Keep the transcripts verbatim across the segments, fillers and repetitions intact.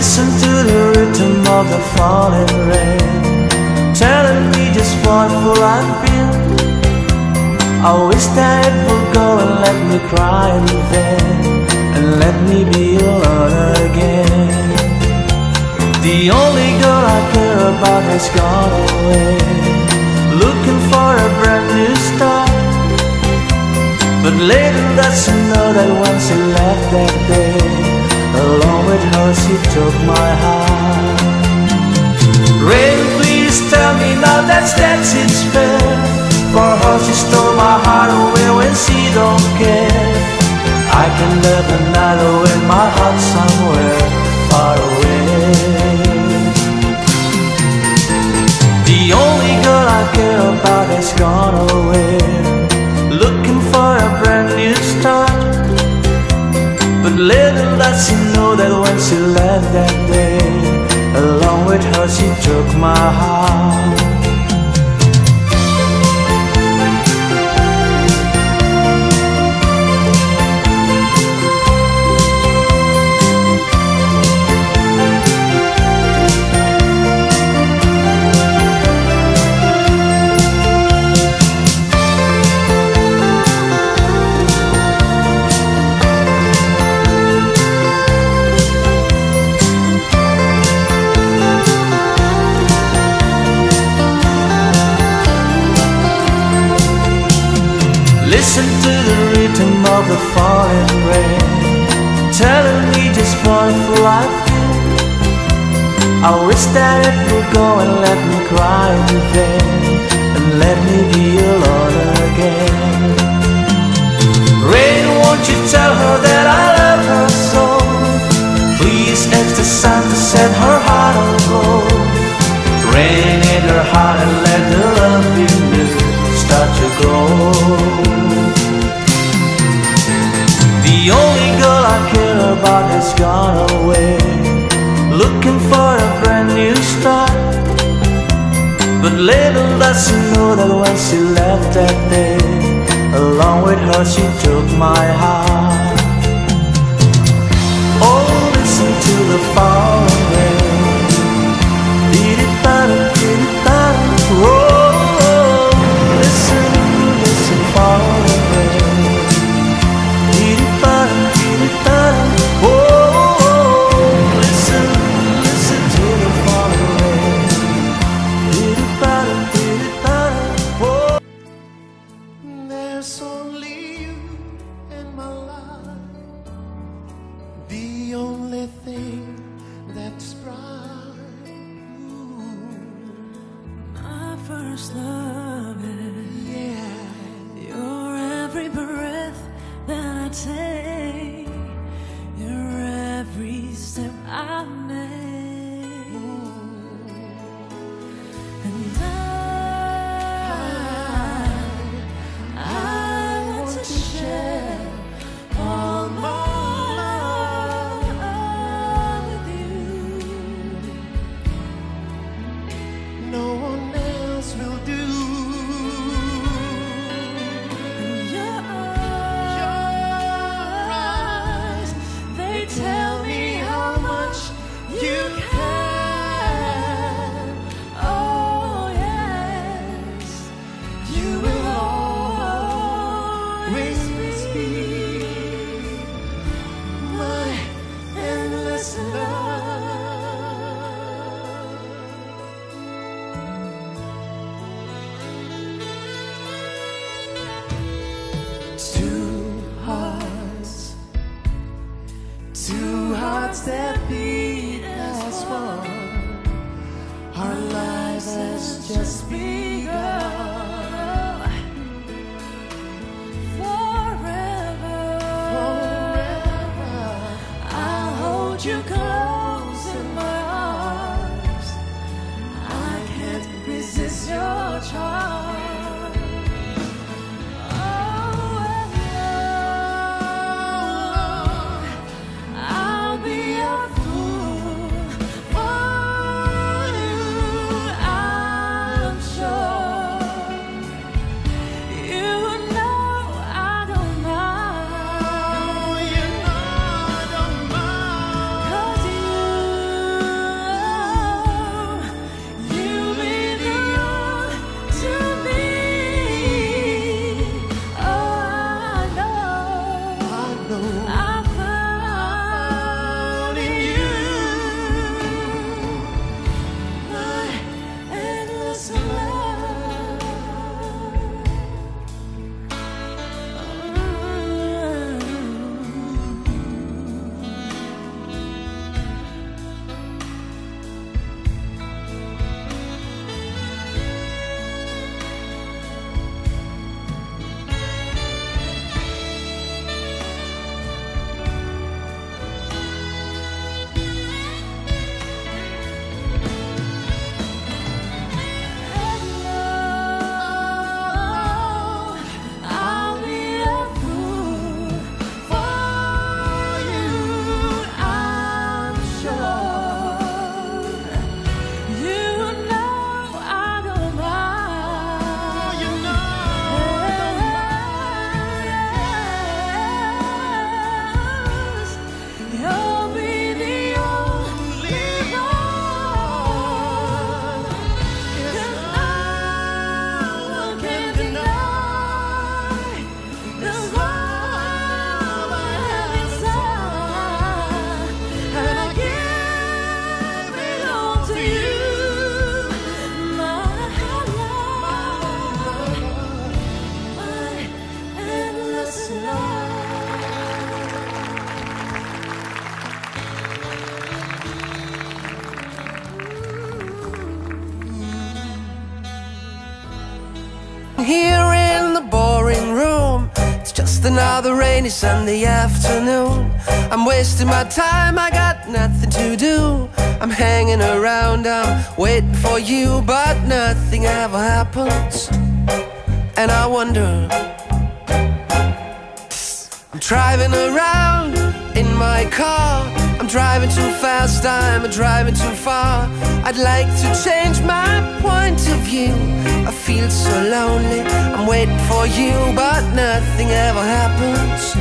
Listen to the rhythm of the falling rain, telling me just what fool I've been. I wish that it would go and let me cry in vain, and let me be alone again. The only girl I care about has gone away, looking for a brand new start. But later that she know that when she left that day, along with her she took my heart. Rain, please tell me now that's that's it's fair. For her she stole my heart away when she don't care. I can live another way in my heart somewhere far away. The only girl I care about has gone away, looking for a brand new start. But little does she know that when she left that day, along with her she took my heart. Listen to the rhythm of the falling rain, telling me just what fool I've been. I wish that it would go and let me cry in vain, and let me be alone again. Rain, won't you tell her that I love her so? Please ask the sun to set her heart on glow. Rain in her heart and let the love be new start to grow. The only girl I care about has gone away, looking for a brand new start. But little does she know that when she left that day, along with her she took my heart. Oh, listen to the falling rain. Dee-dee-da-da, dee-dee-da-da. Oh, listen to this falling rain. here in the boring room. It's just another rainy Sunday afternoon. I'm wasting my time, I got nothing to do. I'm hanging around, I'm waiting for you, but nothing ever happens. And I wonder, I'm driving around in my car. I'm driving too fast, I'm driving too far. I'd like to change my point of view. I feel so lonely, I'm waiting for you, but nothing ever happens.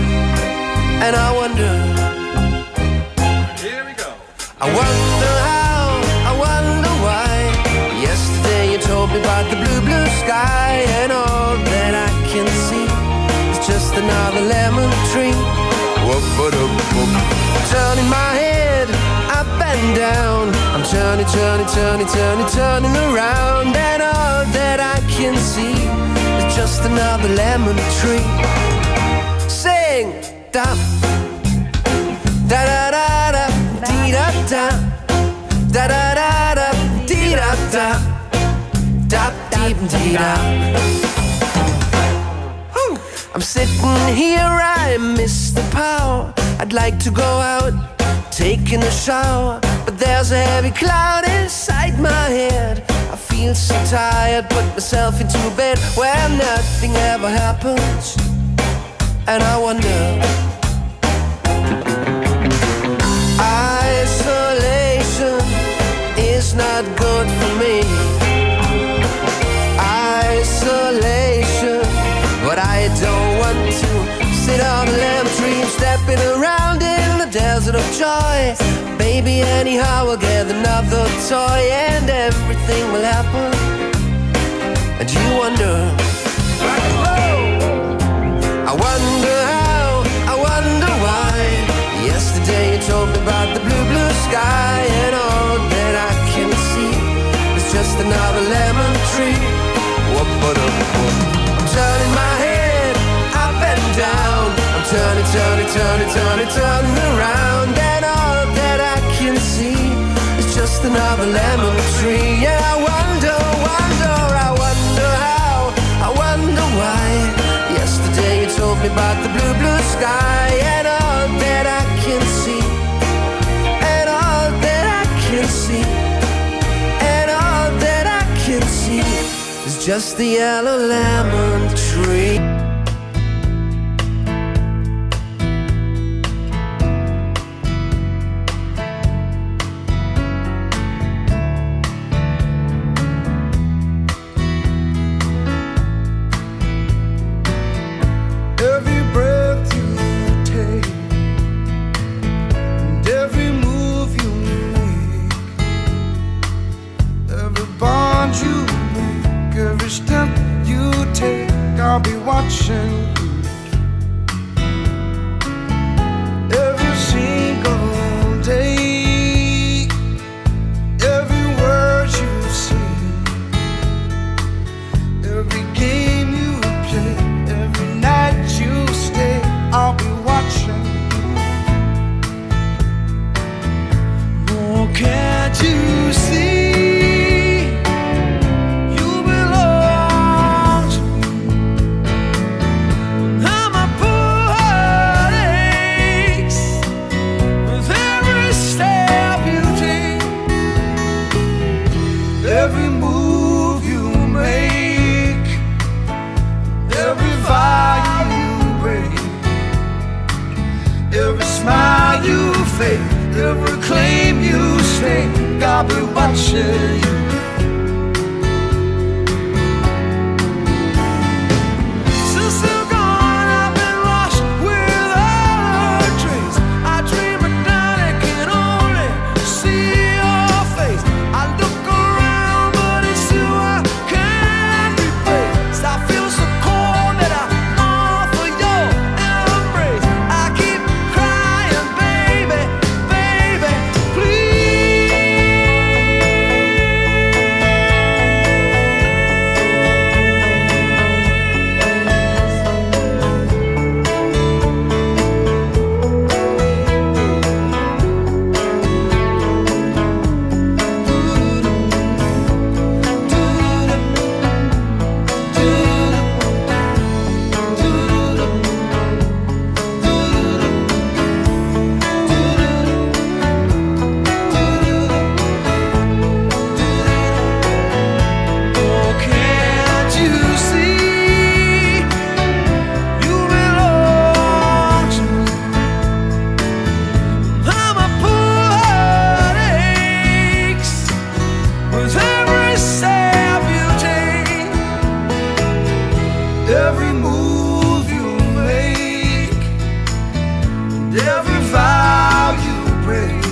And I wonder, here we go. I wonder how, I wonder why. Yesterday you told me about the blue, blue sky, and all that I can see is just another lemon tree. I'm turning my head up and down. I'm turning, turning, turning, turning, turning around, and all that I can see is just another lemon tree. Sing, da, da da da da, dee da da, da da da da, dee da da, da dee dee da. I'm sitting here, I miss the power. I'd like to go out, taking a shower, but there's a heavy cloud inside my head. I feel so tired, put myself into bed where nothing ever happens. And I wonder, isolation is not good for me. Isolation, but I don't want to sit on a lemon tree, stepping around in the desert of joy. Baby, anyhow, I'll get another toy, and everything will happen. And you wonder, I wonder how, I wonder why. Yesterday you told me about the blue, blue sky, and all that I can see is just another lemon tree. Turning my head up and down, I'm turning, turning, turning, turning, turning around, and all that I can see is just another lemon tree. And I wonder, wonder, I wonder how, I wonder why. Yesterday you told me about the blue, blue sky, and all that I can see, and all that I can see, and all that I can see is just the yellow lemon tree. and every move you make, and every vow you break,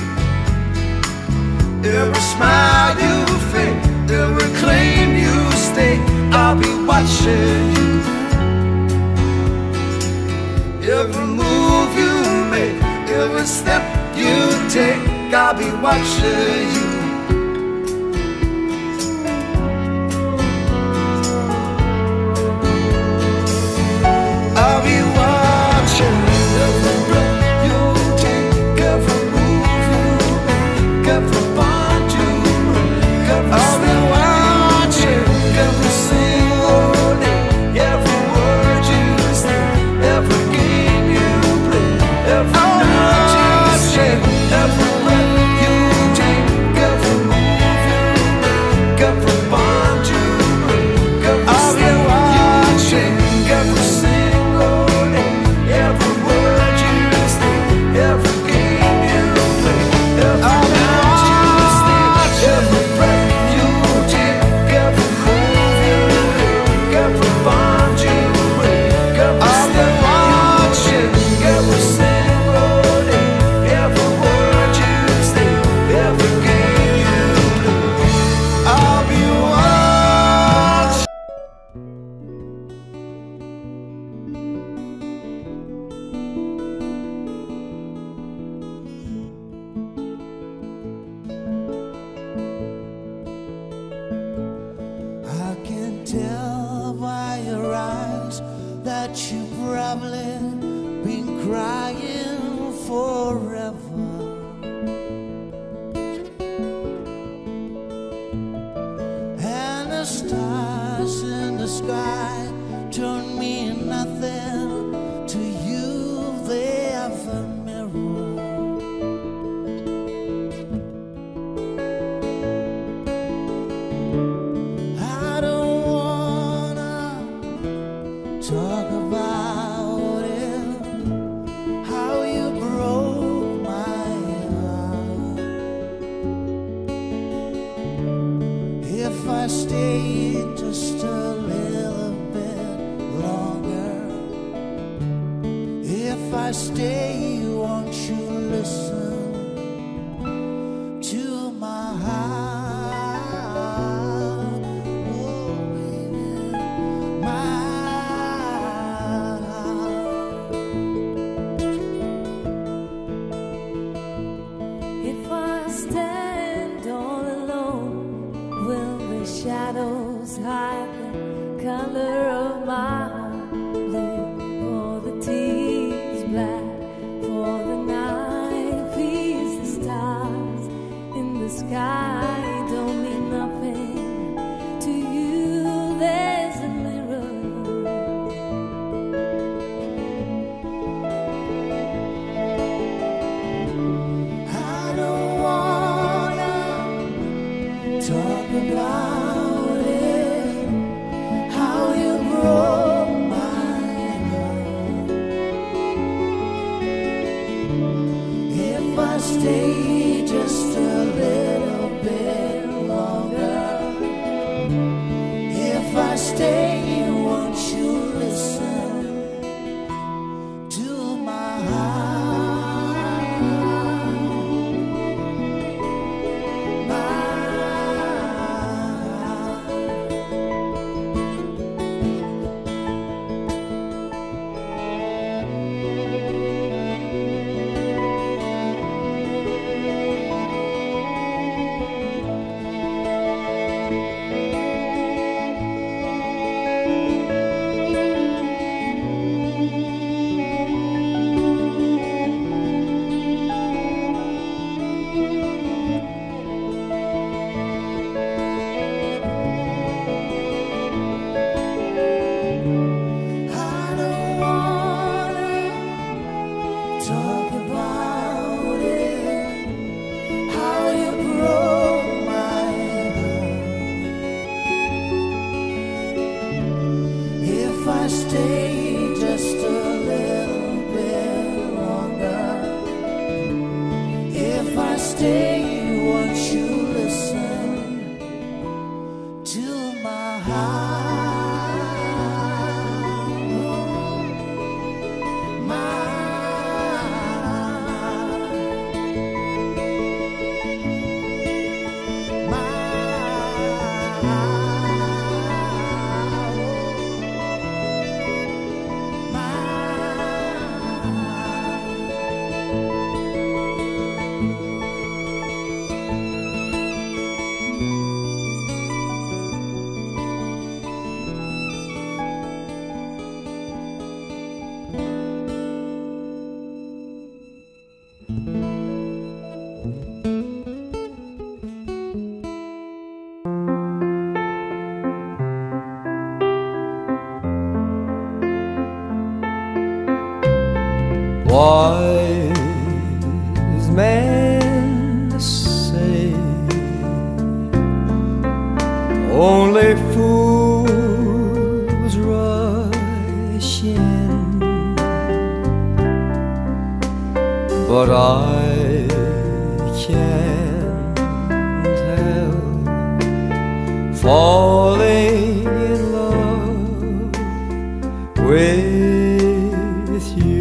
every smile you fake, every claim you stake, I'll be watching you. Every move you make, every step you take, I'll be watching you. Tell by your eyes that you've probably been crying forever. And the stars in the sky don't mean nothing to you, they have a mirror. Talk about it, how you broke my heart. If I stayed just a little bit longer, if I stay, won't you listen to my heart? Shadows hide the color of my heart. Look for the tears black, for the night. Please, the stars in the sky don't mean nothing to you. There's a mirror. I don't wanna talk about stay just a little bit longer. If I stay, won't you listen to my heart? My stay just a little bit longer. If I stay, won't you listen to my heart? wise men say only fools rush in, but I can't help falling in love with you.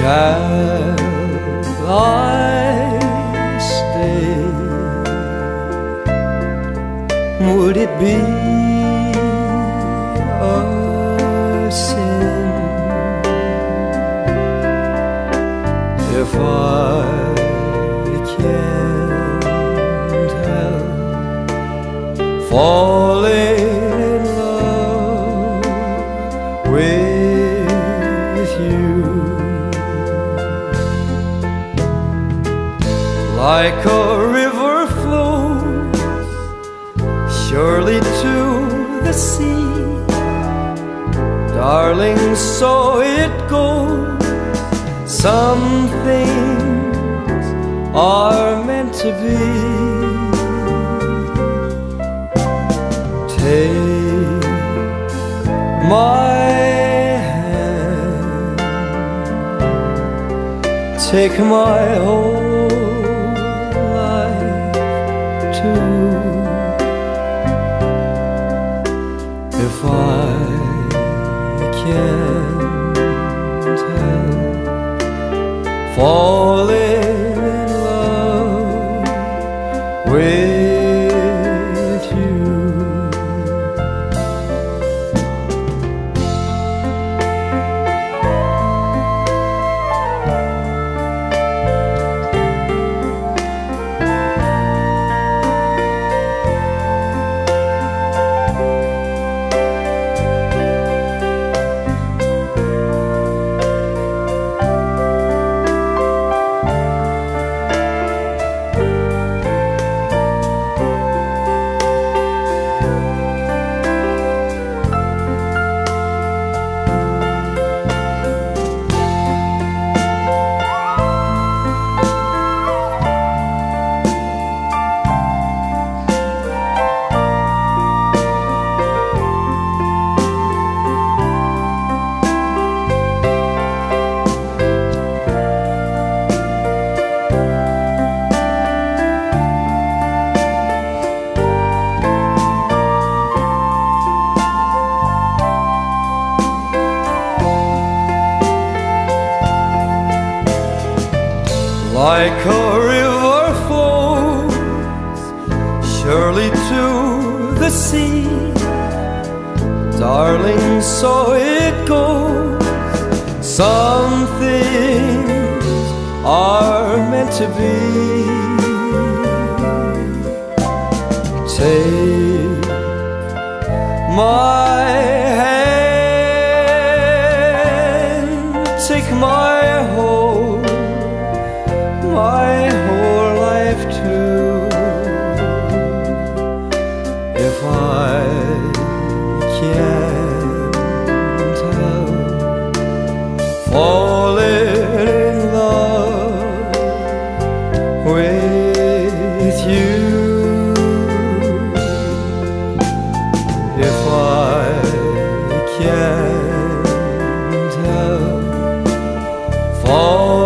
Shall I stay? Would it be a sin if I can't help falling in love with you? Like a river flows surely to the sea, darling, so it goes. Some things are meant to be. Take my hand, take my whole if I can't help falling in love with you. Like a river flows surely to the sea, darling, so it goes. Some things are meant to be. Take my hand, take my whole, my whole life too, if I can't help falling in love with you. If I can't help falling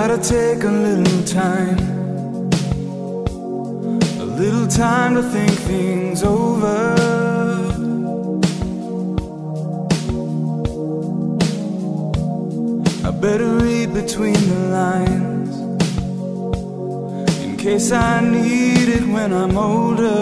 gotta take a little time, a little time to think things over. I better read between the lines, in case I need it when I'm older.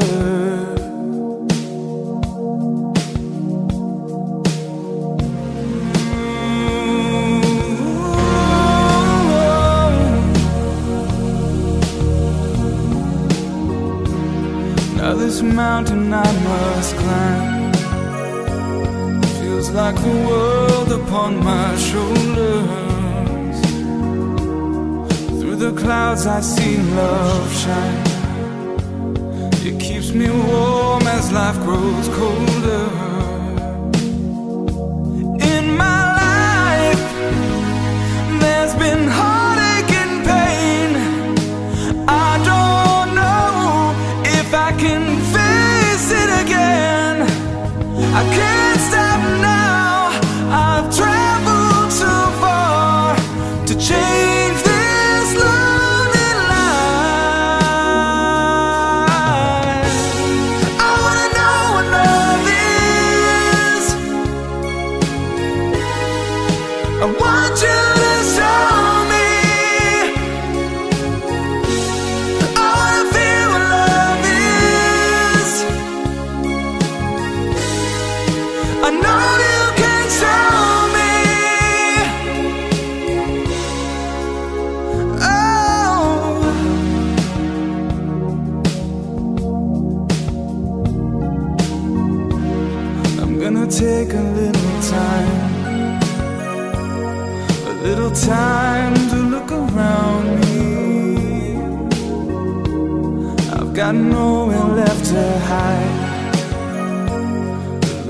mountain I must climb. Feels like the world upon my shoulders. Through the clouds I see love shine. It keeps me warm as life grows colder. I can't stop now, I've traveled too far to change this lonely life. I wanna know what love is. I want you to show me. I wanna feel what love is. I know you can show me. Oh, I'm gonna take a little time, a little time to look around me. I've got nowhere left to hide.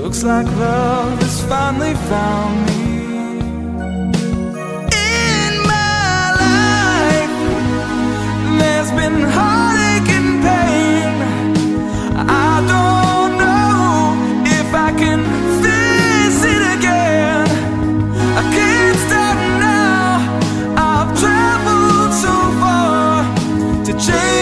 Looks like love has finally found me. In my life, there's been heartache and pain. I don't know if I can face it again. I can't stop now, I've traveled so far to change.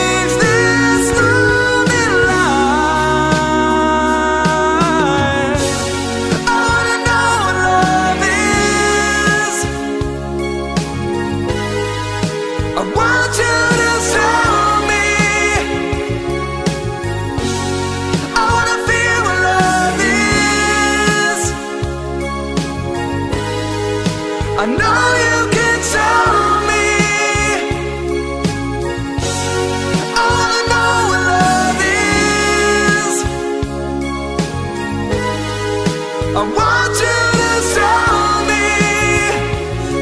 I know you can tell me. I wanna know what love is. I want you to tell me.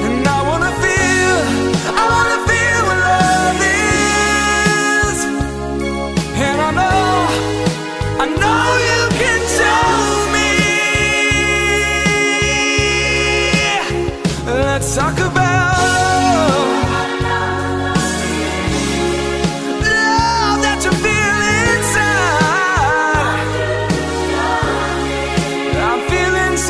And I wanna feel, I wanna feel what love is. And I know, I know you can tell me. Let's talk about love, love that you feel inside. I feel inside.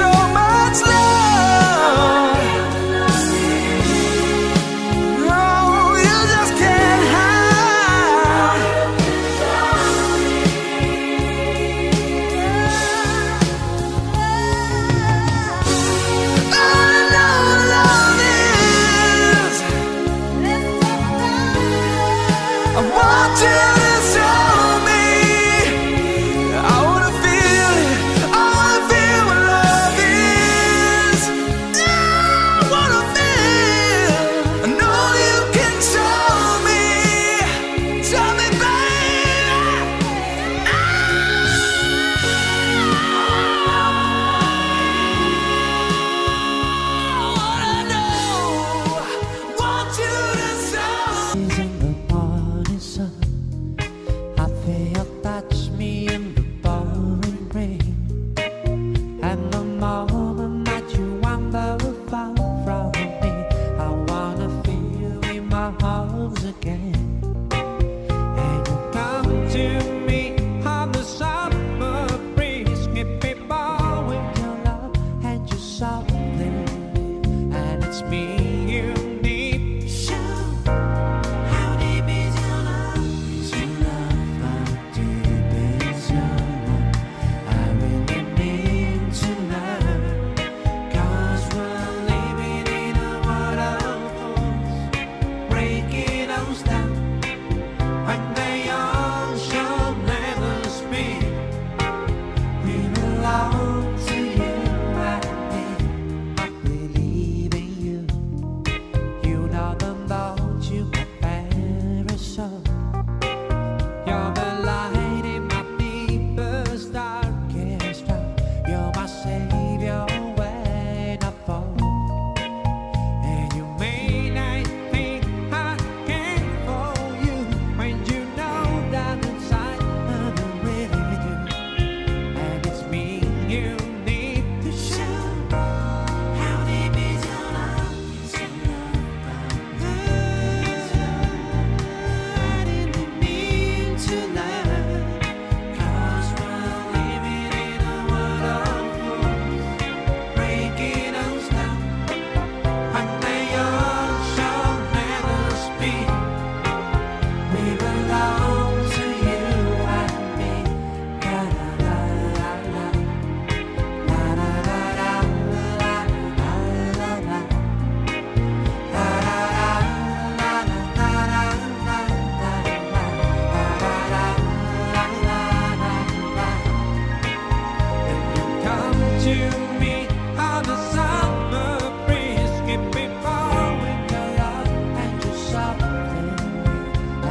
to me how the summer breeze keeps me falling alive and to something new.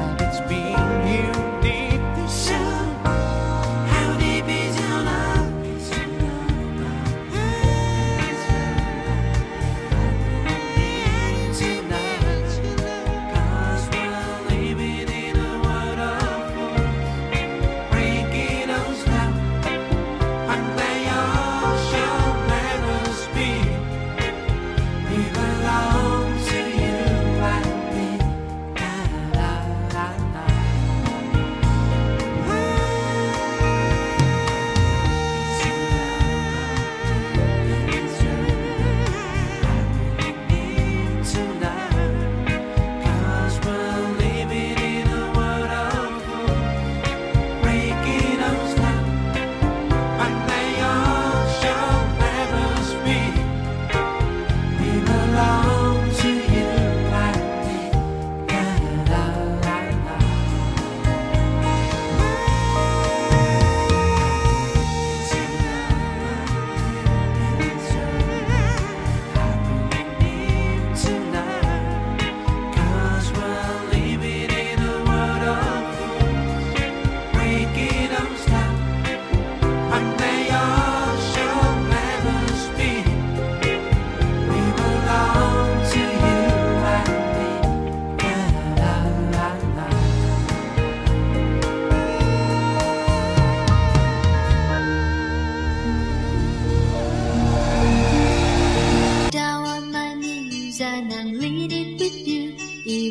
And it's been you deep inside. How deep is your love? It's your love. It's your love. It's your love. Cause we're living in a world of fools, breaking us down. And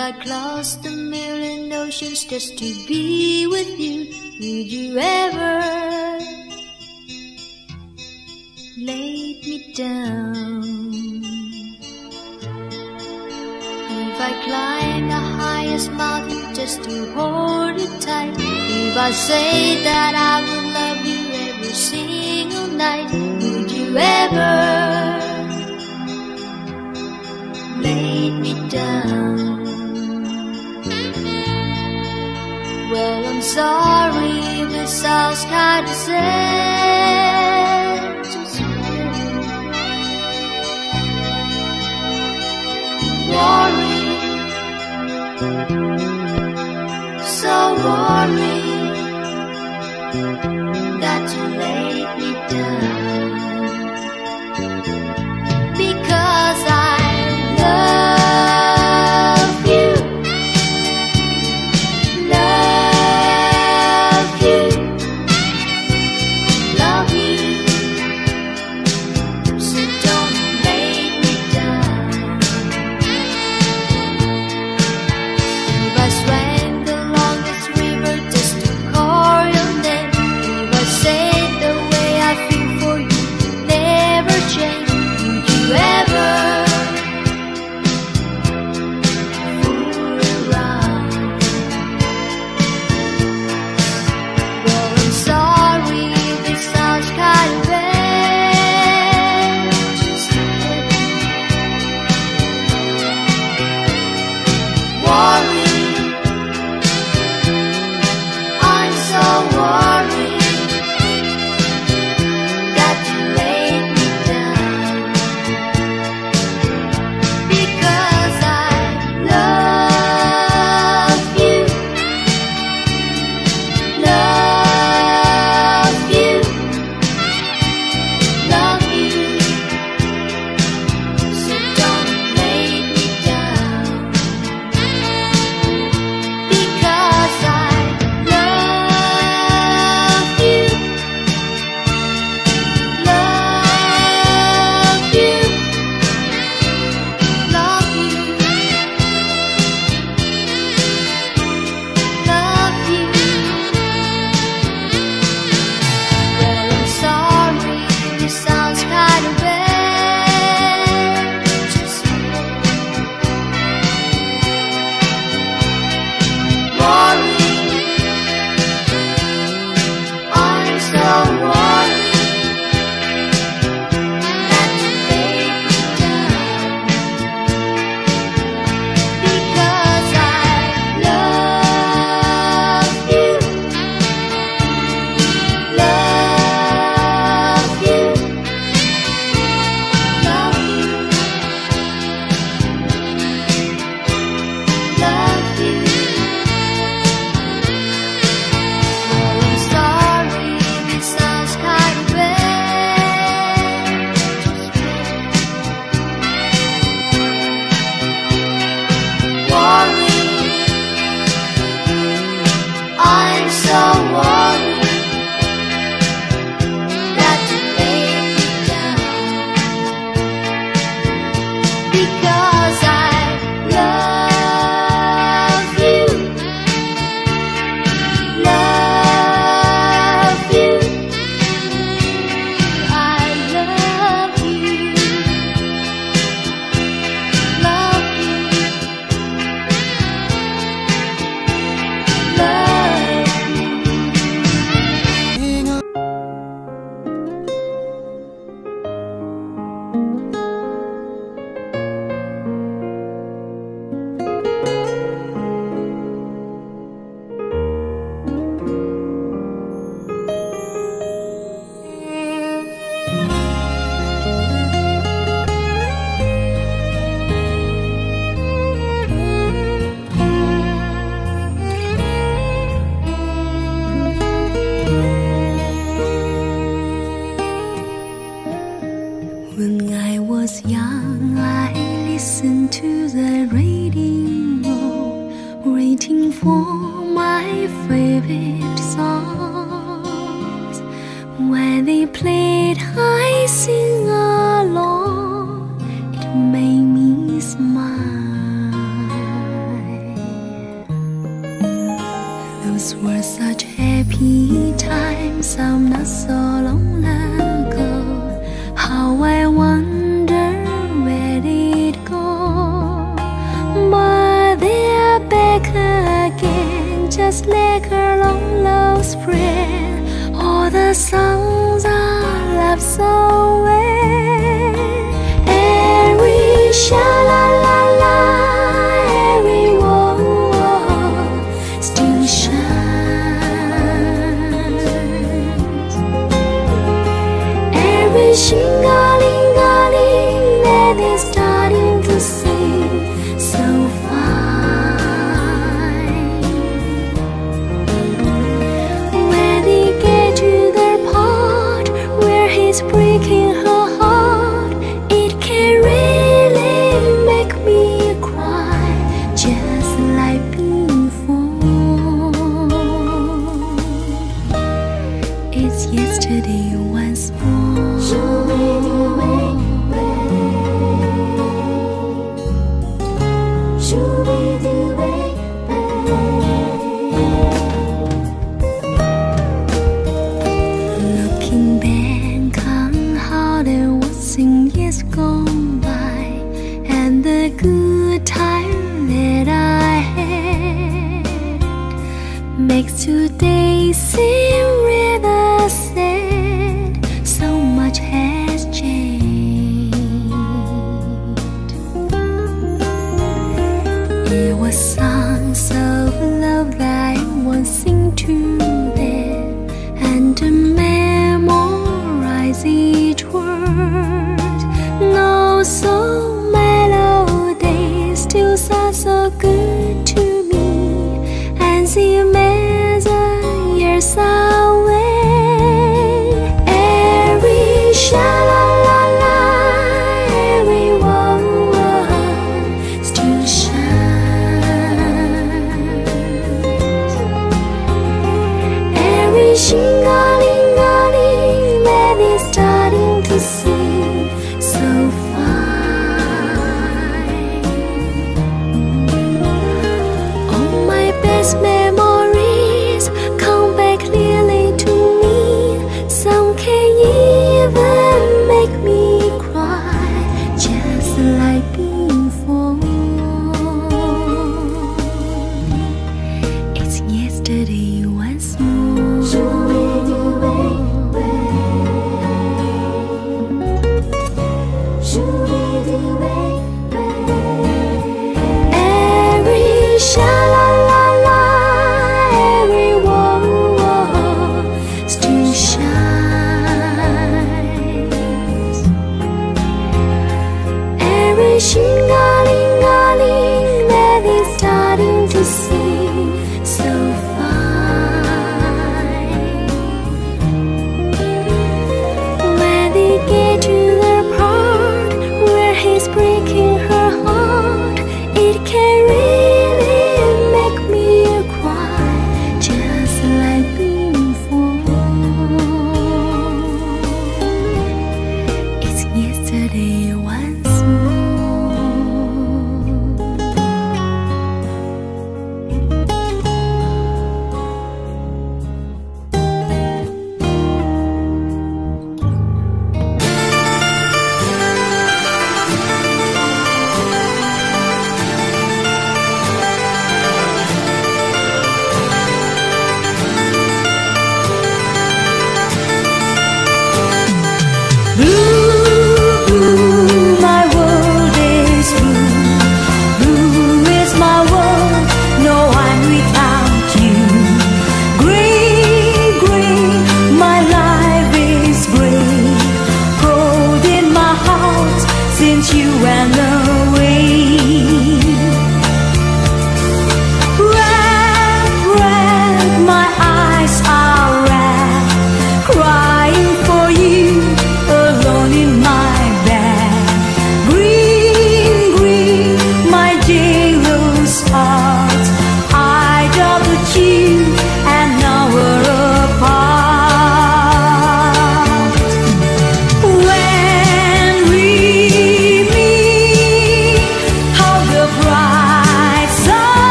I crossed a million oceans just to be with you. Would you ever lay me down? If I climb the highest mountain just to hold you tight, if I say that I will love you every single night, would you ever lay me down? Well, I'm sorry, this sounds kind of sad to you. Worry, so worry that you laid me down, because I love you. Say the way I feel for you. was young, I listened to the radio, waiting for my favorite songs. When they played, I sing along. It made me smile. Those were such happy times, I'm not so long ago. How I wonder where did it go. But they're back again, just like a long lost friend. All the songs I love so well, and we shall. Shing-a-ling-a-ling, that is starting to sing so fine. When they get to the part where he's breaking her heart, it can really make me cry, just like before. It's yesterday once more. Show me the way, baby. Show me the way, baby. Looking back on how there was some years gone by, and the good time that I had makes today seem rather sad. Has changed. It was songs of love that I once sing to them, and to memorize each word. No soul melody still sounds so good to me, and seems as a year's away. Shing-a-ling-a-ling, that is starting to sing so fine. All my best memories come back clearly to me. Some can even make me cry, just like before. It's yesterday once more. Shing-a-ling-a-ling, that is starting to sing so fine. When they get to the part where he's breaking her heart, it can really make me cry, just like before. It's yesterday once more.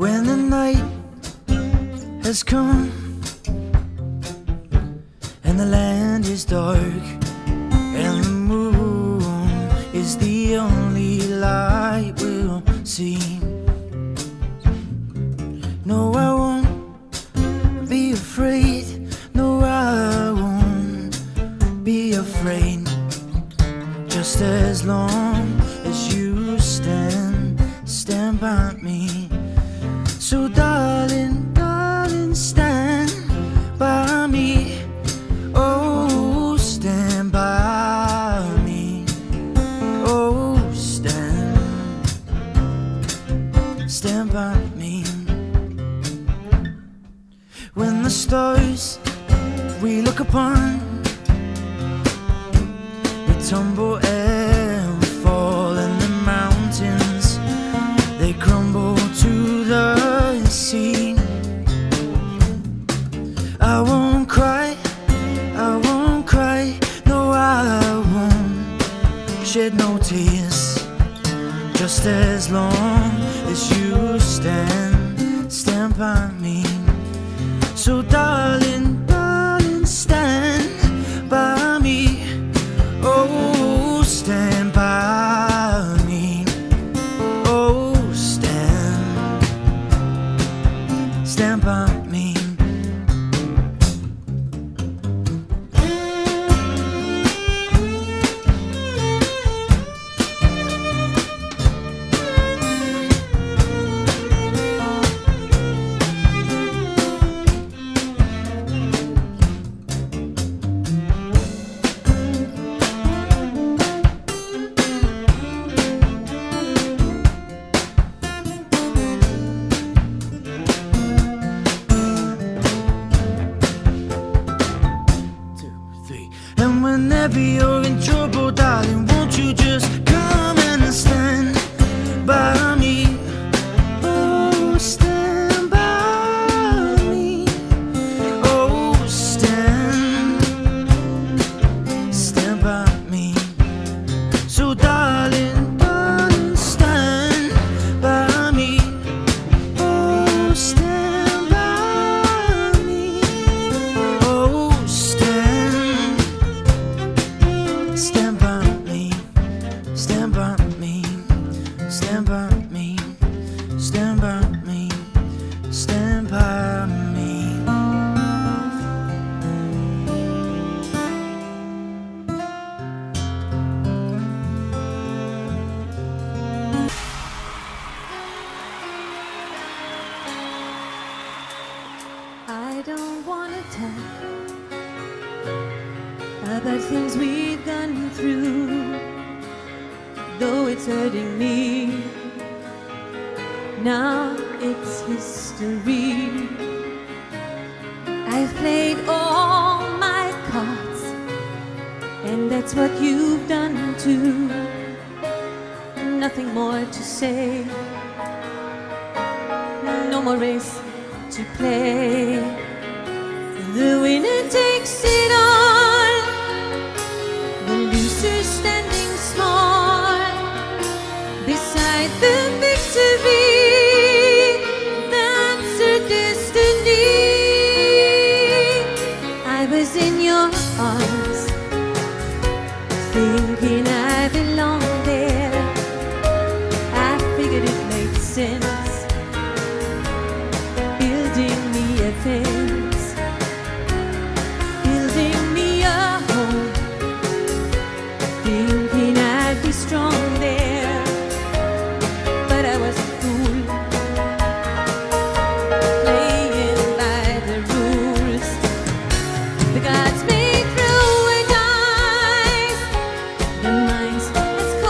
When the night has come and the land is dark and the moon is the only light we'll see, no, I won't be afraid. No, I won't be afraid. Just as long as you stand, stand by me. So darling, darling, stand by me. Oh, stand by me. Oh, stand, stand by me. When the stars we look upon, tumble and fall, and the mountains they crumble to the sea. I won't cry, I won't cry, no, I won't shed no tears. Just as long as you stand, stand by me. So darling, darling, stand by me. Oh, stand by me. Oh, stand, stand by me. And whenever you're in trouble, darling, won't you just come and stand by me? Oh, stand by me. Oh, stand, stand by me. So darling, darling, stand by me. Oh, stand. Stand by me, stand by me, stand by me, stand by me, stand by me. I don't want to tell about things we gone through, though it's hurting me. Now it's history. I've played all my cards, and that's what you've done too. Nothing more to say, no more race to play. The winner takes it all. Standing small beside the victory, that's her destiny. I was in your arms, thinking I belong there. I figured it made sense, building me a fence, building me a home. Thinking I'd be strong there, but I was a fool, playing by the rules. The gods may throw a dice, the mind's as cold.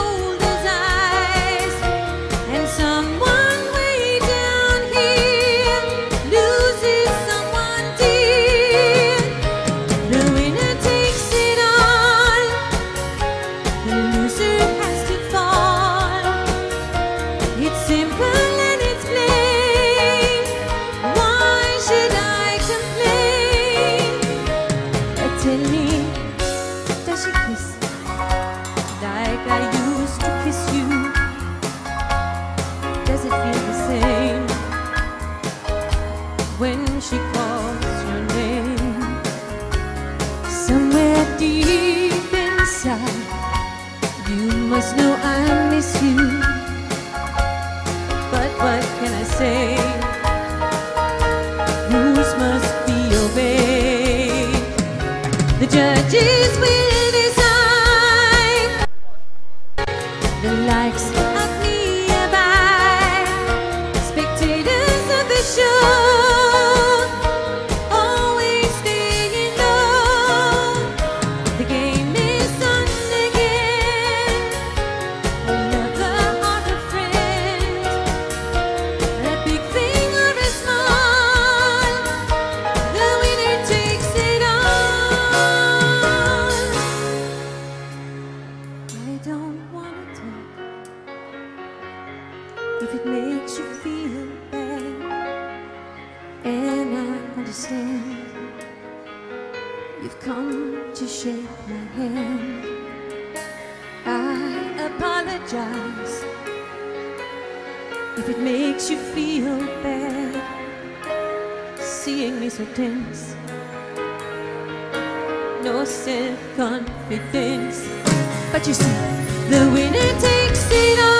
If it makes you feel bad, and I understand, you've come to shake my hand. I apologize if it makes you feel bad, seeing me so tense, no self-confidence. But you see, the winner takes it all.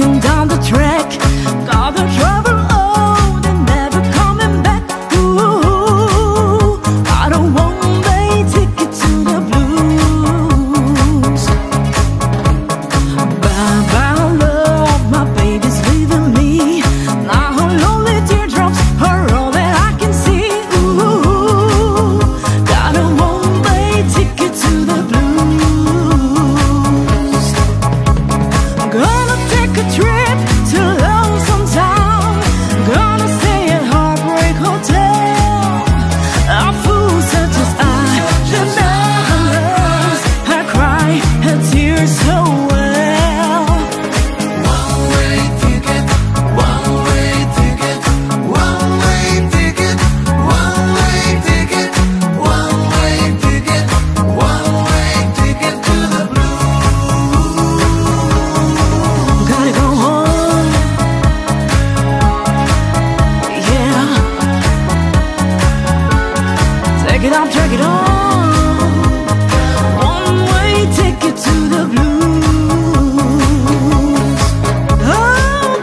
walking down the track, got the trouble, oh, they're never coming back. Ooh, I don't want one way ticket to the blues. Bye bye love, my baby's leaving me. Now her lonely teardrops are all that I can see. Ooh, got a one way ticket to the blues. I'm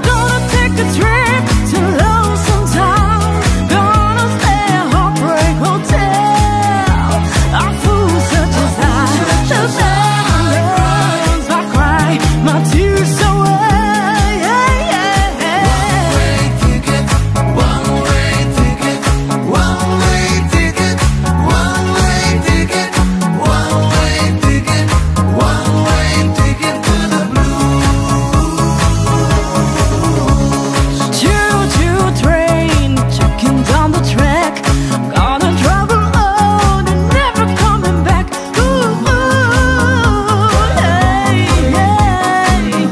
gonna take a trip to lonesome town, gonna stay at Heartbreak Hotel. A fool such as I should never lose. I cry her tears so well. One way ticket, one way ticket, one way ticket, one way ticket, one way ticket, one way ticket to the blues. Gotta go home, yeah. Take it off, drag it on. One way ticket to the blues. Oh, gonna take a trip to lonesome town, gonna stay at Heartbreak Hotel. A fool such as I should never lose. I cry my tears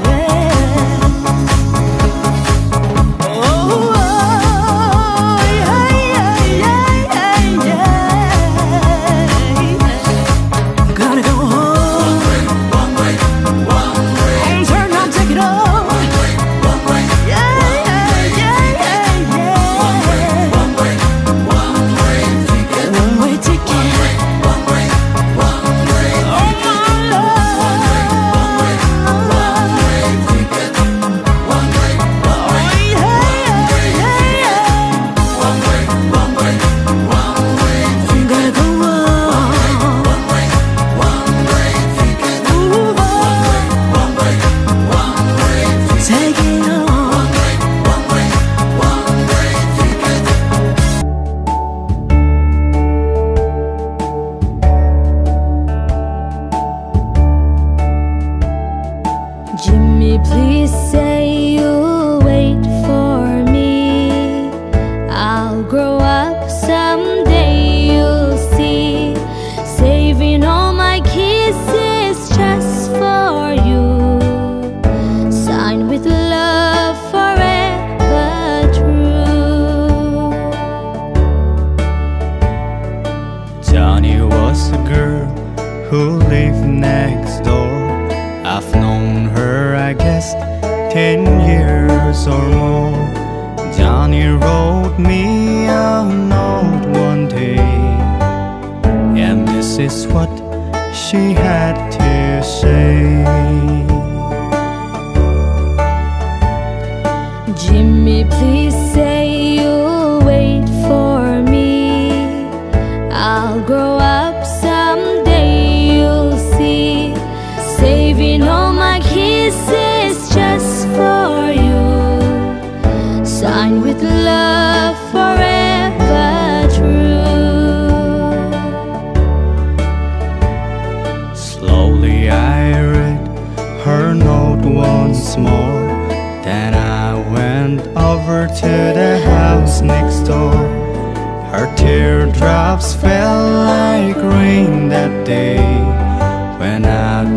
away. One way ticket, one way ticket, one way ticket, one way ticket, one way ticket, one way ticket to the blues. Choo-choo train, chucking down the track, gonna travel on and never coming back. Ooh, ooh, hey, hey, yeah. Oh, oh, yeah, yeah, yeah, yeah, yeah. Gotta go home. One way, one way, Hey, turn around, take it off. one way, Yeah, yeah, yeah, yeah, yeah. one way, one way ticket, One way ticket. one way, one way Oh my love, way ticket, one way, one way, oh yeah, yeah, yeah. one way, one way, one way ticket, Gotta go on. one way, one way ticket, Ooh, oh, one way, one way ticket, take it on. one way, one way, one way ticket. Jimmy, please say you'll wait for me. I'll grow up someday, you'll see. Saving all my kisses just for you. Signed with love, forever true. Johnny was a girl who lived next door. I've known her, I guess, ten years or more. Johnny wrote me a note one day, and this is what she had to say. Jimmy, please say you'll wait for me. I'll grow up someday, you'll see. Saving all my kisses just for you. Signed with love, forever true. Slowly I read her note once more. Then I went over to the house next door. Her teardrops fell like rain that day, when I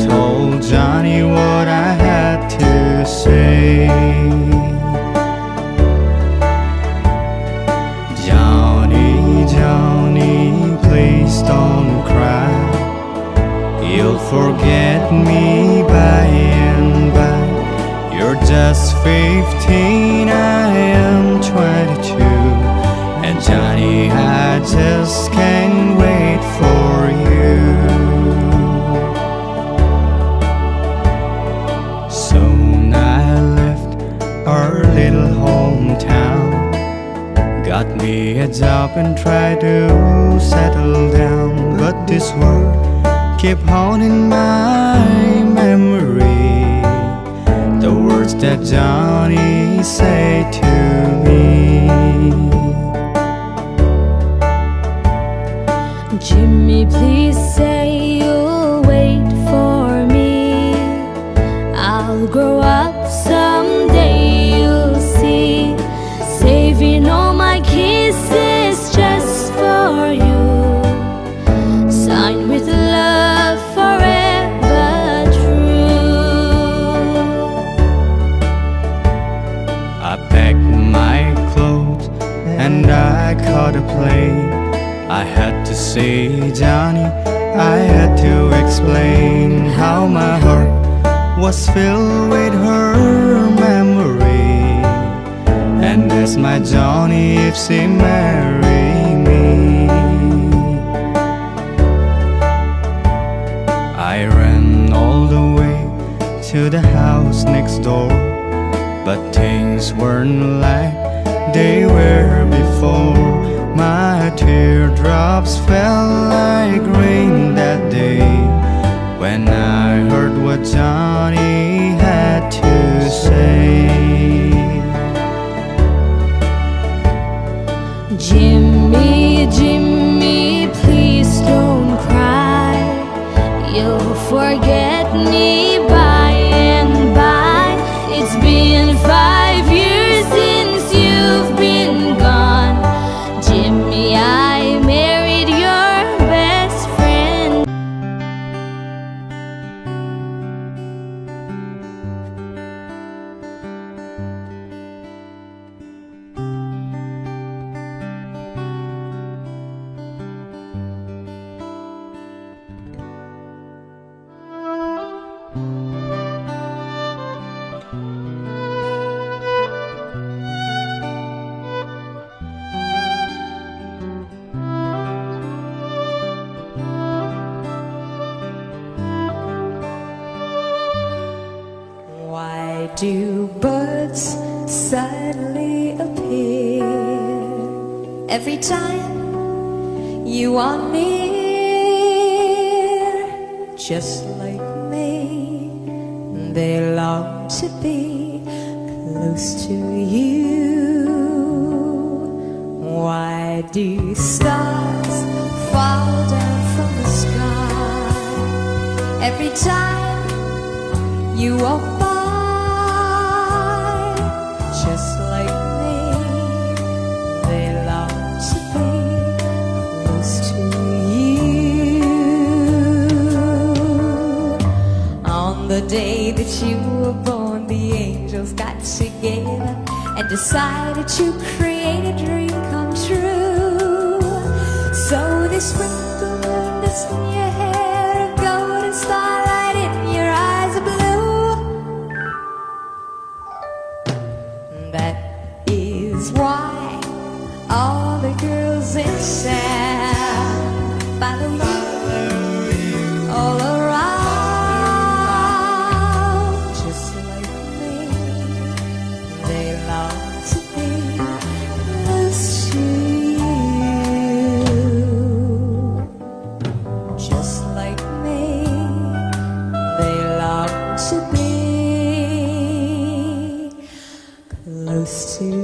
told Johnny what I had to say. Johnny, Johnny, please don't cry. You'll forget me by and by. You're just fifteen, I am twenty-two, and Johnny, I just can't wait for you. Soon I left a job and try to settle down, but this world keep haunting my memory. The words that Johnny said to me, Jimmy, please say you'll wait for me. I'll grow up someday, you'll see. Saving all my kisses just for you. Signed with love, forever true. I packed my clothes and I caught a plane. I had to say, Johnny, I had to explain how my heart was filled with her memory. And ask my Johnny if she marry me. I ran all the way to the house next door, but things weren't like they were before. My teardrops fell like rain that day when I heard what Johnny had to say. Jimmy, Jimmy, please don't cry. You'll forget me by and by. It's been five years since you've been gone. Jimmy, I married your best friend. Why do birds suddenly appear every time you are near? Just like me, they long to be close to you. Why do stars fall down from the sky every time you walk by? Just like me, they long to be close to you. On the day that you were born, the angels got together and decided to create a dream come true. So they sprinkled moon dust in your hair, a golden starlight in your eyes of blue. That is why all the girls in town follow you all around. Just like me, they long to be close to you. Just like me, they long to be close to you.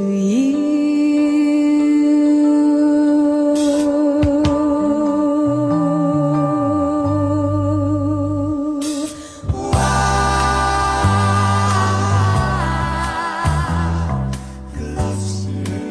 Wow, close to you. Wow, close to you.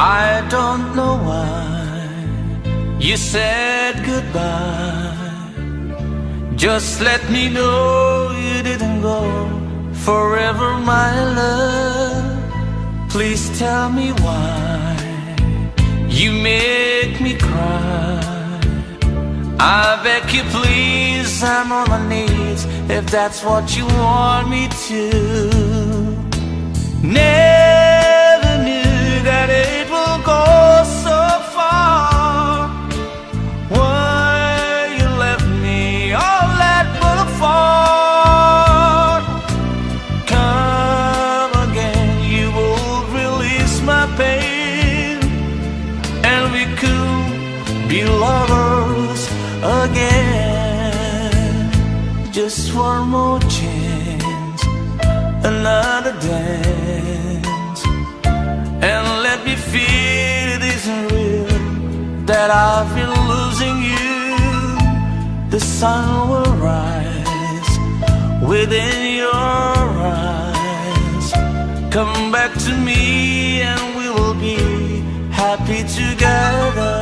I don't know why you said goodbye. Just let me know you didn't go forever, my love. Please tell me why you make me cry. I beg you please, I'm on my knees, if that's what you want me to. Never knew that it will go so far. Why you left me on that boulevard? Come again, you will release my pain, and we could be lovers again. Just one more chance, another dance, and let me feel it isn't real that I've been losing you. The sun will rise within your eyes. Come back to me and we will be happy together.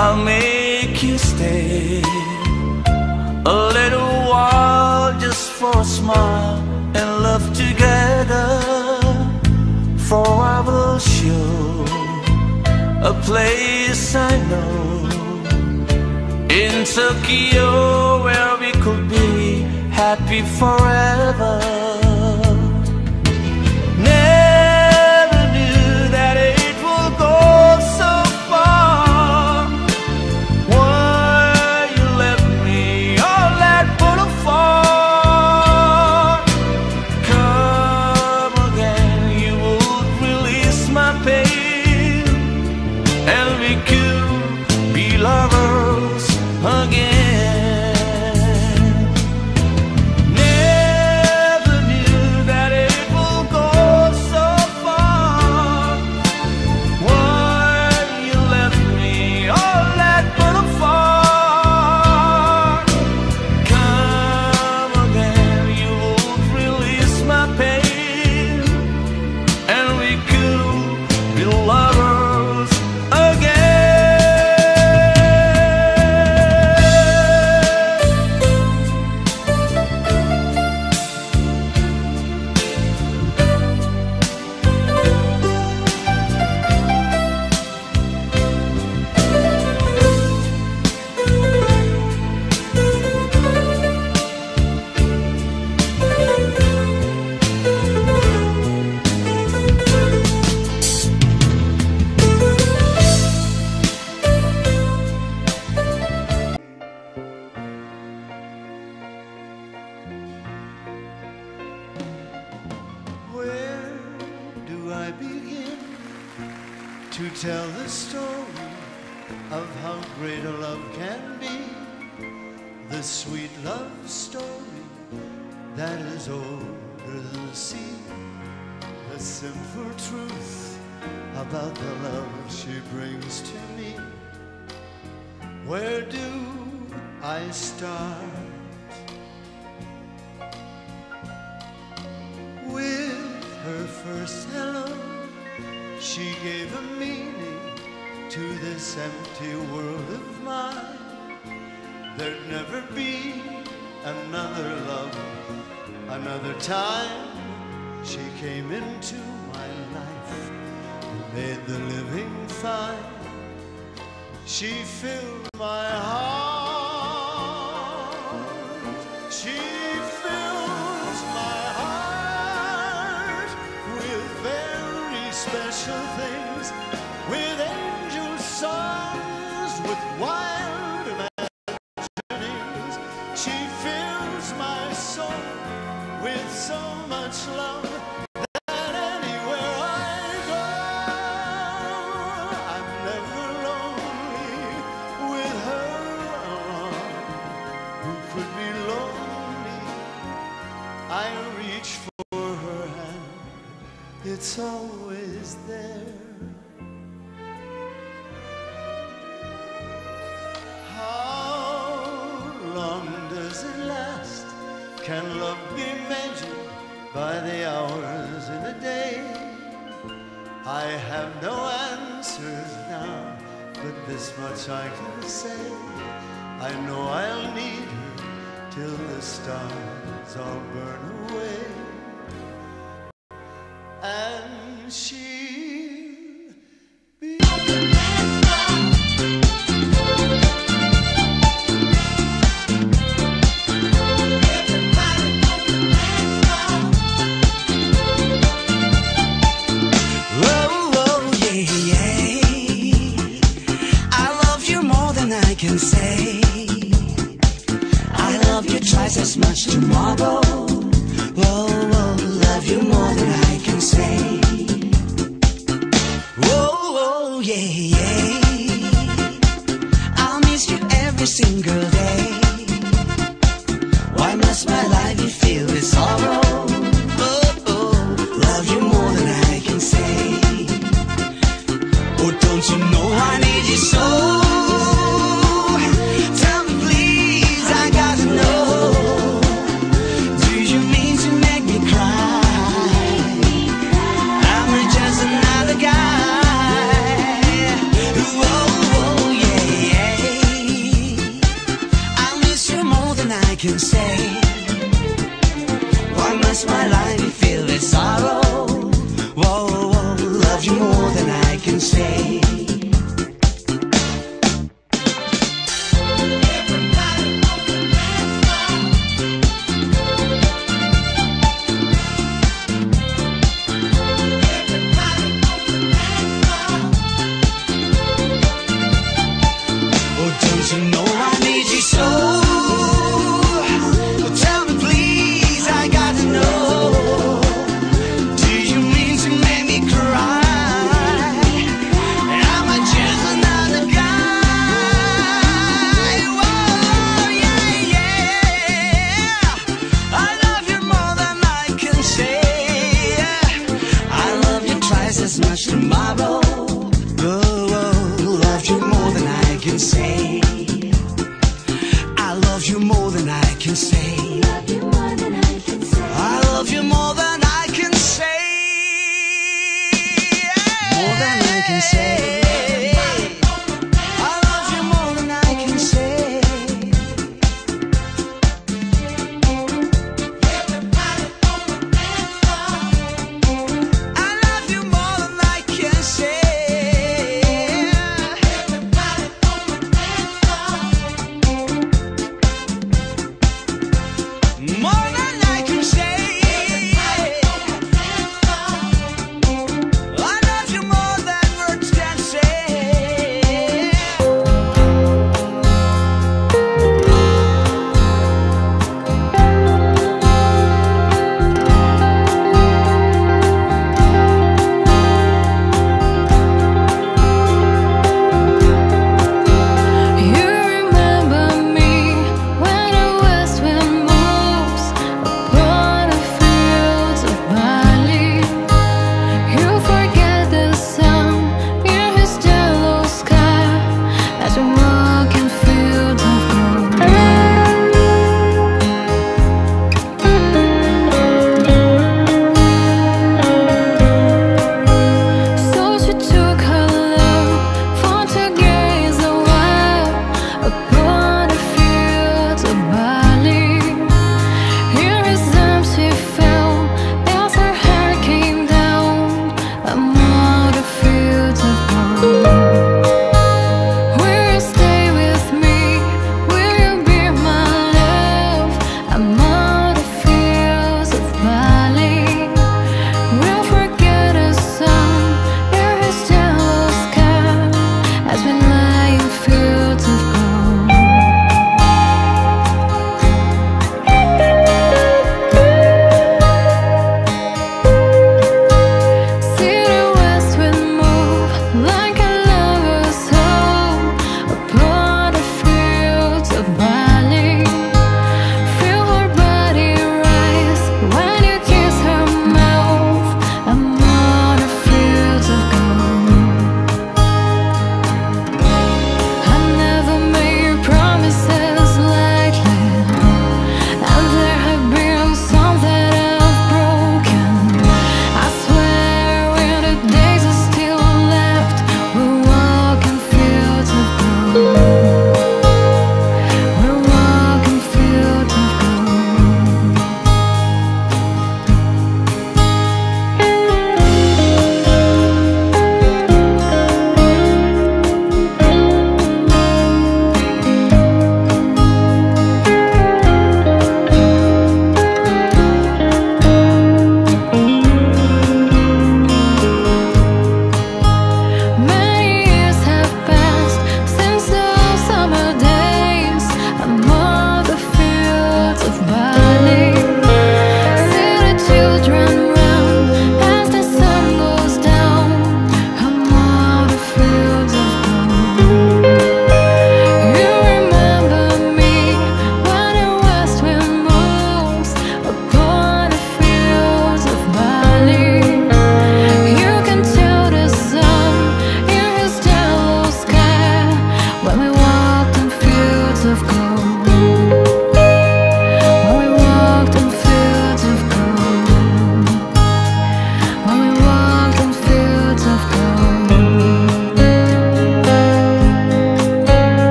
I'll make you stay a little while, just for a smile and love together. For I will show a place I know in Tokyo where we could be happy forever. Could be it's always there. How long does it last? Can love be measured by the hours in a day? I have no answers now, but this much I can say. I know I'll need her till the stars all burn away. And she'll be can say I love you twice as much tomorrow. Whoa, whoa, love you more than I can say. Whoa, whoa, yeah, yeah, I'll miss you every single day. Why must my life be filled with sorrow? Oh, oh, love you more than I can say. Oh, don't you know I need you so? Can say, why must my life be filled with sorrow? Whoa, whoa, love you more than I can say. Tomorrow, oh, oh, love you more than I can say. I love you more than I can say. I love you more than I can say. More than I can say. I love you more than I can say.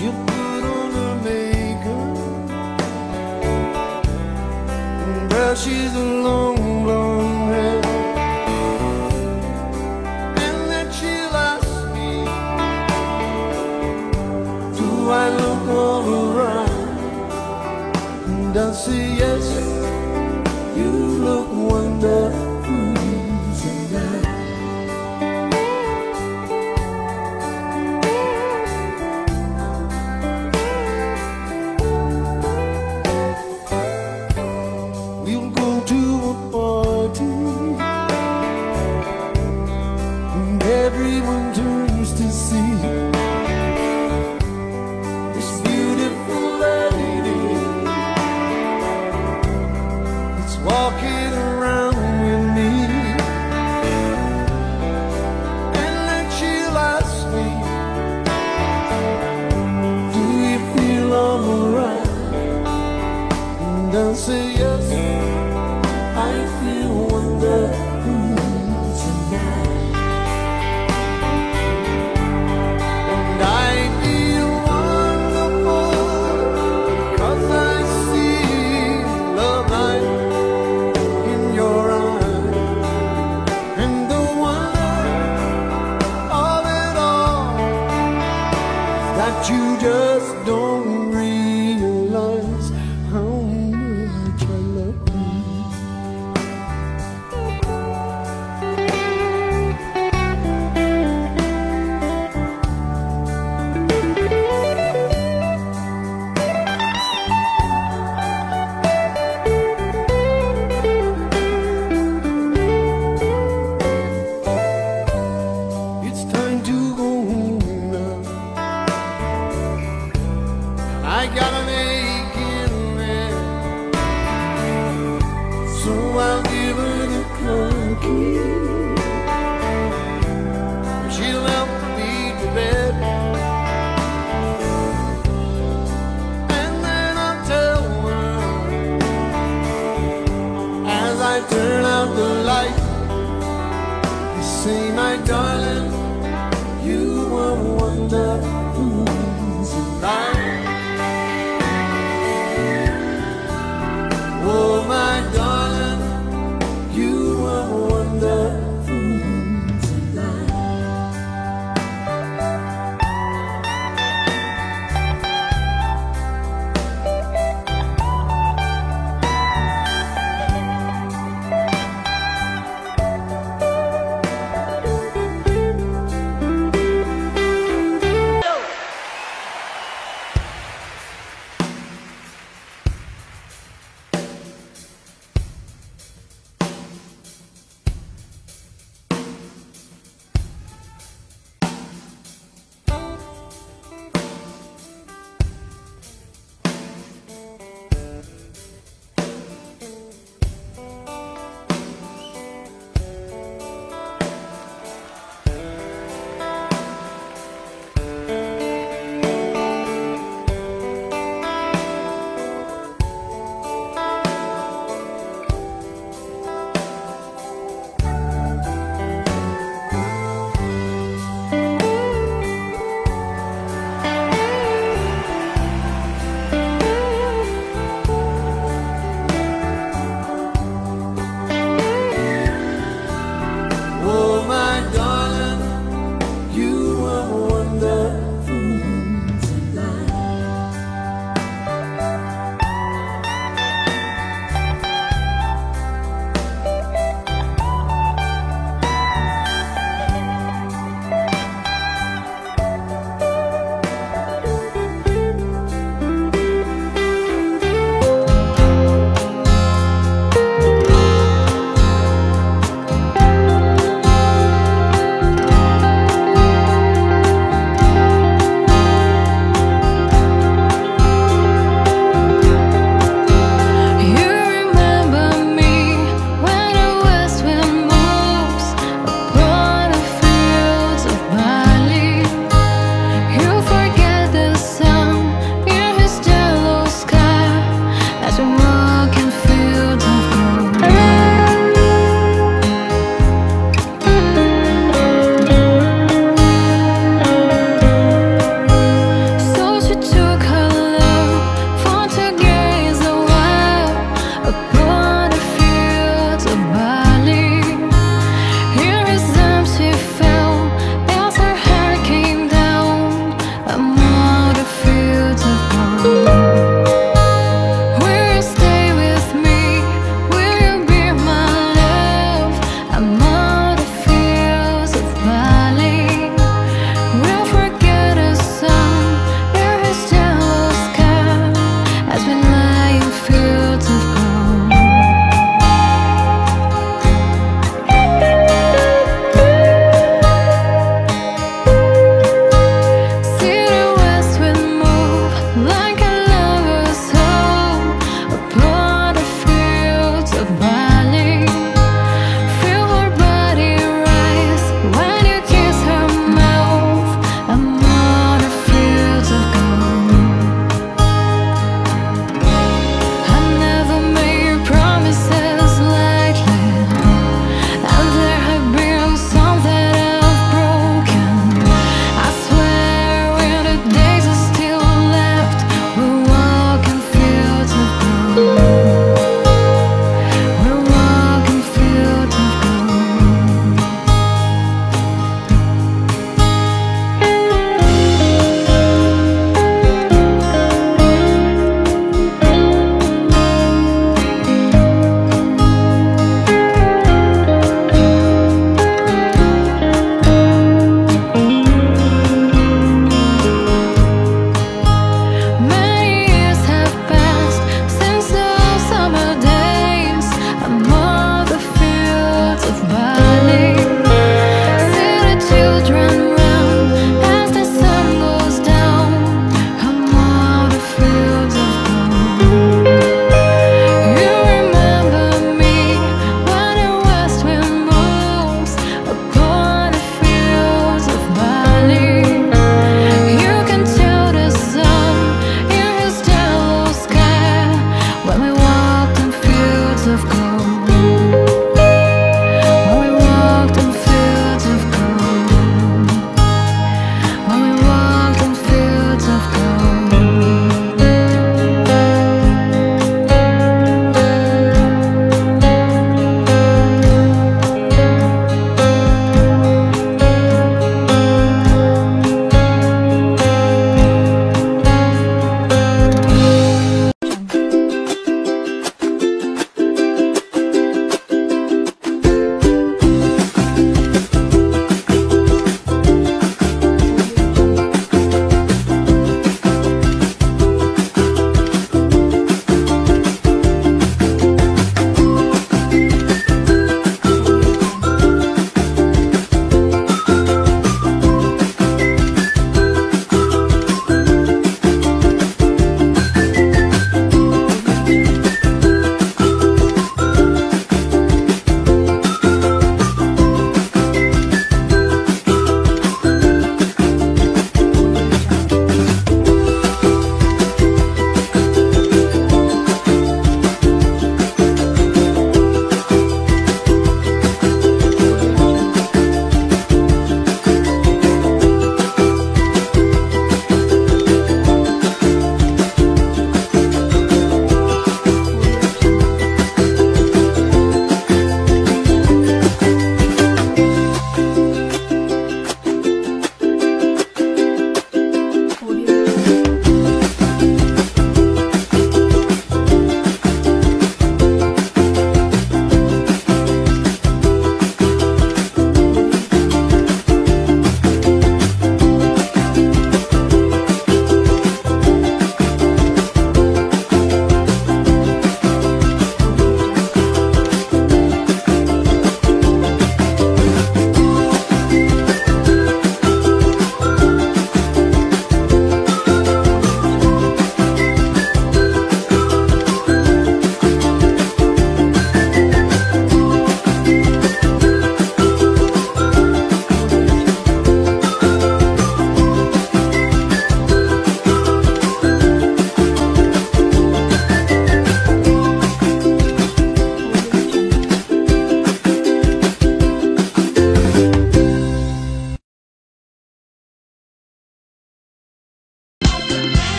you put on her makeup, but she's a long, long hair, and then she'll ask me, do I look all around? And I'll say yes, you look wonderful. Everyone turns to see this beautiful lady that's walking around with me, and then she'll ask me, do you feel alright? And I'll say yes, I feel wonderful tonight. You just don't realize how much I love you. It's time to go home now. I got an ache in there, so I'll give her the cookie. She'll help me to bed, and then I'll tell her as I turn out the light, I say, my darling, you were wonderful tonight. Oh, my darling, you were wonderful tonight.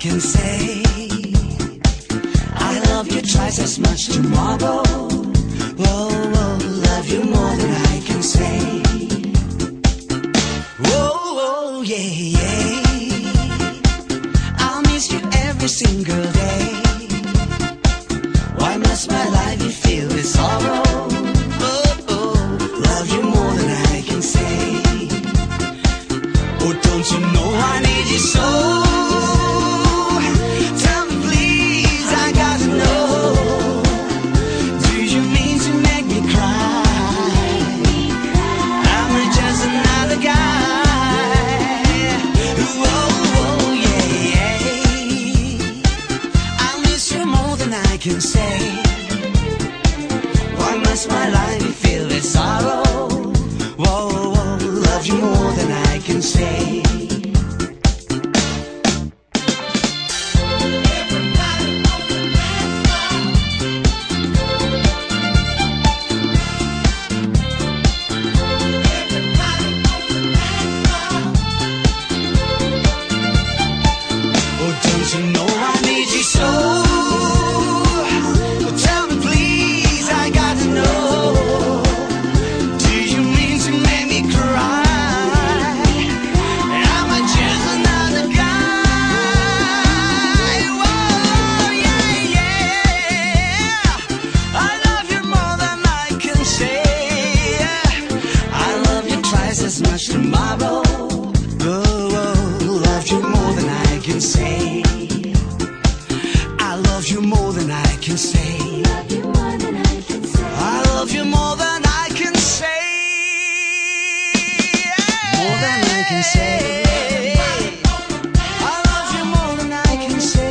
can say I love you twice as much tomorrow. Whoa, whoa, love you more than I can say. Whoa, whoa, yeah, yeah, I'll miss you every single day. Why must my life be filled with sorrow? Oh, oh, love you more than I can say. Oh, don't you know I need you so? Can say, why must my life be filled with sorrow? Whoa, whoa, love you more than I can say. Tomorrow, oh, oh, love you more than I can say. I love you more than I can say. I love you more than I can say. More than I can say. I love you more than I can say.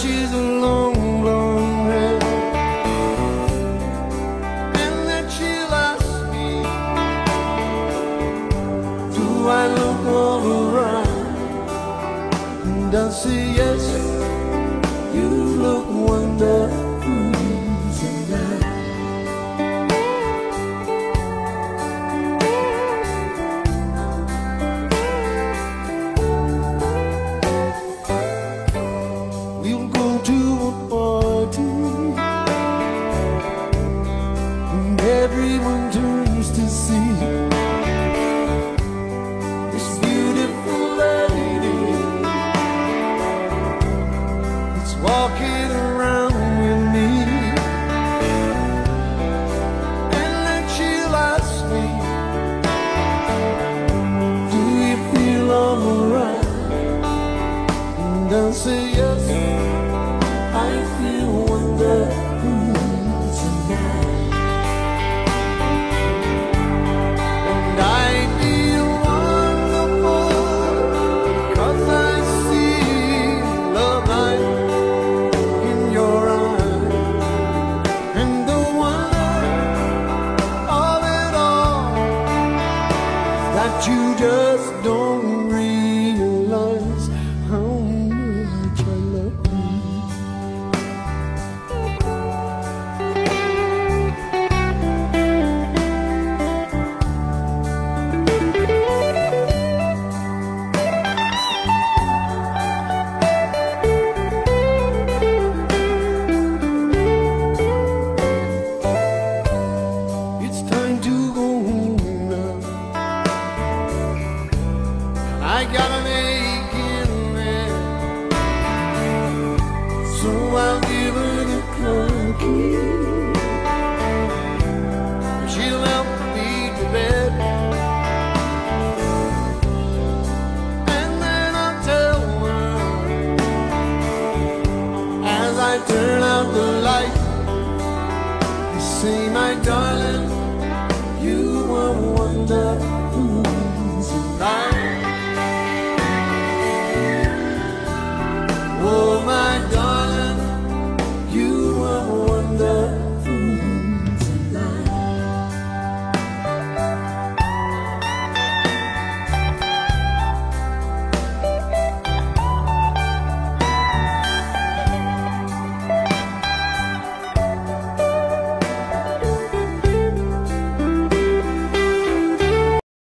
she's a long, long hair, and that she'll ask me, do I look all around? And I'll say yes, you look wonderful. Everyone turns to see this beautiful lady that's walking around with me, and then she'll ask me, do you feel all right? And I'll say yes, I feel wonderful tonight. You just don't realize how much I love you. It's time to go home now. I got an ache in there, so I'll give her the cookie. She'll help me to bed, and then I'll tell her as I turn out the light, you see, my darling, you were wonderful.